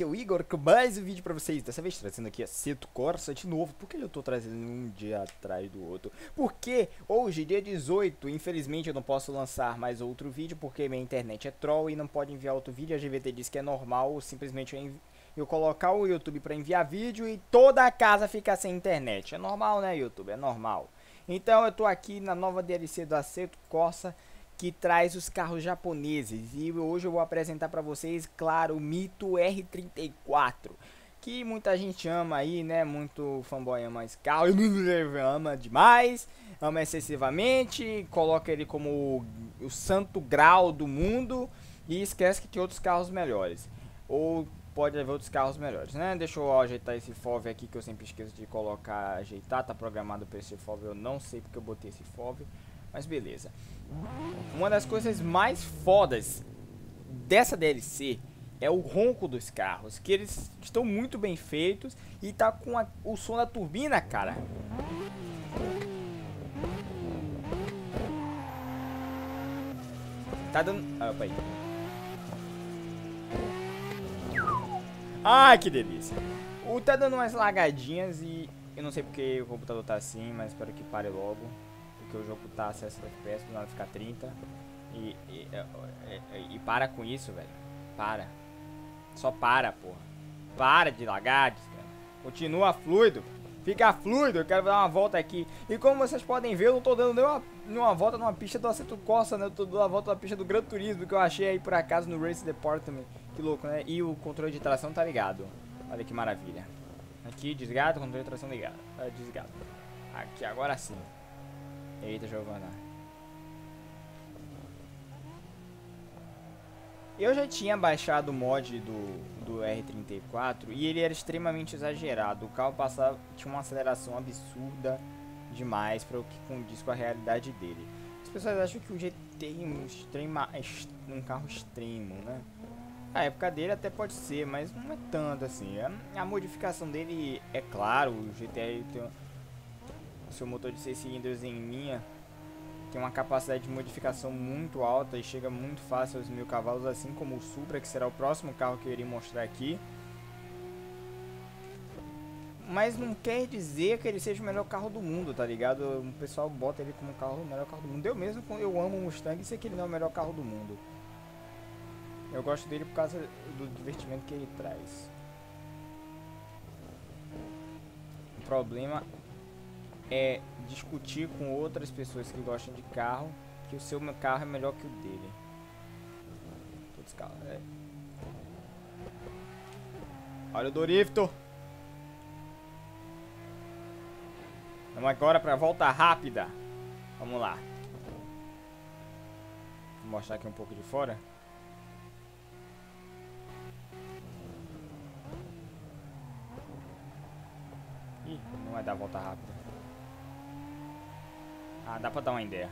aqui é o Igor com mais um vídeo pra vocês. Dessa vez trazendo aqui Assetto Corsa de novo. Por que eu tô trazendo um dia atrás do outro? Porque hoje, dia 18, infelizmente eu não posso lançar mais outro vídeo porque minha internet é troll e não pode enviar outro vídeo. A GVT diz que é normal, simplesmente eu colocar o YouTube pra enviar vídeo e toda a casa fica sem internet. É normal, né, YouTube? É normal. Então eu tô aqui na nova DLC do Assetto Corsa, que traz os carros japoneses, e hoje eu vou apresentar para vocês, claro, o mito R34, que muita gente ama aí, né, muito fanboy ama esse carro, ama demais, ama excessivamente, coloca ele como o santo grau do mundo, e esquece que tem outros carros melhores, ou pode haver outros carros melhores, né? Deixa eu ajeitar esse FOV aqui, que eu sempre esqueço de colocar, ajeitar, tá programado para esse FOV, eu não sei porque eu botei esse FOV, mas beleza. Uma das coisas mais fodas dessa DLC é o ronco dos carros, que eles estão muito bem feitos e tá com o som da turbina, cara. Tá dando... Ah, opa aí. Ai, que delícia. Tá dando umas lagadinhas e... Eu não sei porque o computador tá assim, mas espero que pare logo. Que o jogo tá a 60 FPS, do nada ficar 30 e para com isso, velho. Para. Só para, porra. Para de lagar, cara. Continua fluido. Fica fluido, eu quero dar uma volta aqui. E como vocês podem ver, eu não tô dando nenhuma volta numa pista do Assetto Corsa, né? Eu tô dando a volta na pista do Gran Turismo, que eu achei aí por acaso no Race Department. Que louco, né? E o controle de tração tá ligado. Olha que maravilha. Aqui, desligado, controle de tração ligado. Desligado. Aqui, agora sim. Eita, Giovana. Eu já tinha baixado o mod do R34 e ele era extremamente exagerado. O carro passava, tinha uma aceleração absurda demais para o que condiz com a realidade dele. As pessoas acham que o GT é um carro extremo, né? A época dele até pode ser, mas não é tanto assim. A modificação dele, é claro, o GT tem... Seu motor de 6 cilindros em linha tem uma capacidade de modificação muito alta e chega muito fácil aos 1000 cavalos, assim como o Supra, que será o próximo carro que eu irei mostrar aqui. Mas não quer dizer que ele seja o melhor carro do mundo, tá ligado? O pessoal bota ele como o melhor carro do mundo. Eu mesmo, eu amo o Mustang e sei que ele não é o melhor carro do mundo. Eu gosto dele por causa do divertimento que ele traz. O problema é discutir com outras pessoas que gostam de carro que o seu carro é melhor que o dele. Todos os carros, é. Olha o Dorifto. Vamos agora para a volta rápida. Vamos lá. Vou mostrar aqui um pouco de fora. Ih, não vai dar a volta rápida. Ah, dá pra dar uma ideia.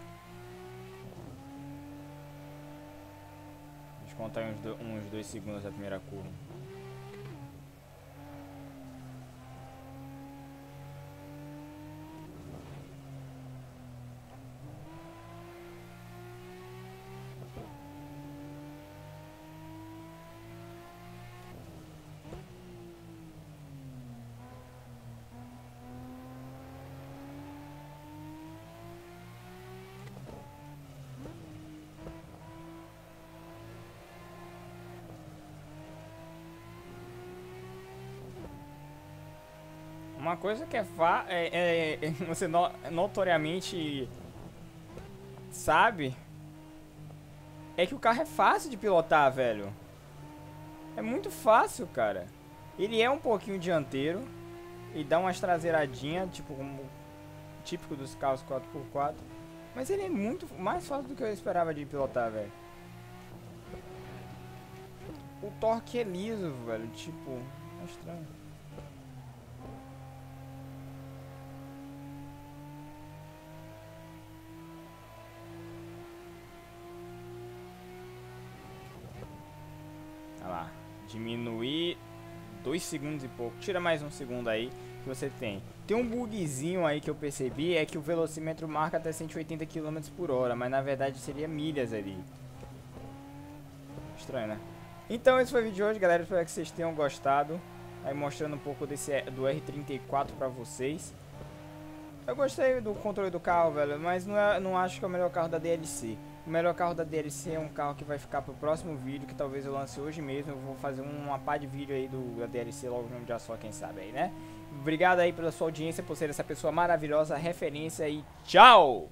Deixa eu contar uns 2 segundos da primeira curva. Uma coisa que você notoriamente sabe é que o carro é fácil de pilotar, velho. É muito fácil, cara. Ele é um pouquinho dianteiro e dá umas traseiradinhas, tipo como típico dos carros 4x4, mas ele é muito mais fácil do que eu esperava de pilotar, velho. O torque é liso, velho, tipo, é estranho. Diminuir 2 segundos e pouco. Tira mais 1 segundo aí que você tem. Tem um bugzinho aí que eu percebi, é que o velocímetro marca até 180 km por hora, mas na verdade seria milhas ali. Estranho, né? Então esse foi o vídeo de hoje, galera. Espero que vocês tenham gostado. Aí mostrando um pouco desse, do R34 pra vocês. Eu gostei do controle do carro, velho, mas não acho que é o melhor carro da DLC. O melhor carro da DLC é um carro que vai ficar pro próximo vídeo, que talvez eu lance hoje mesmo. Eu vou fazer uma pá de vídeo aí da DLC logo no dia só, quem sabe aí, né? Obrigado aí pela sua audiência, por ser essa pessoa maravilhosa, referência, e tchau!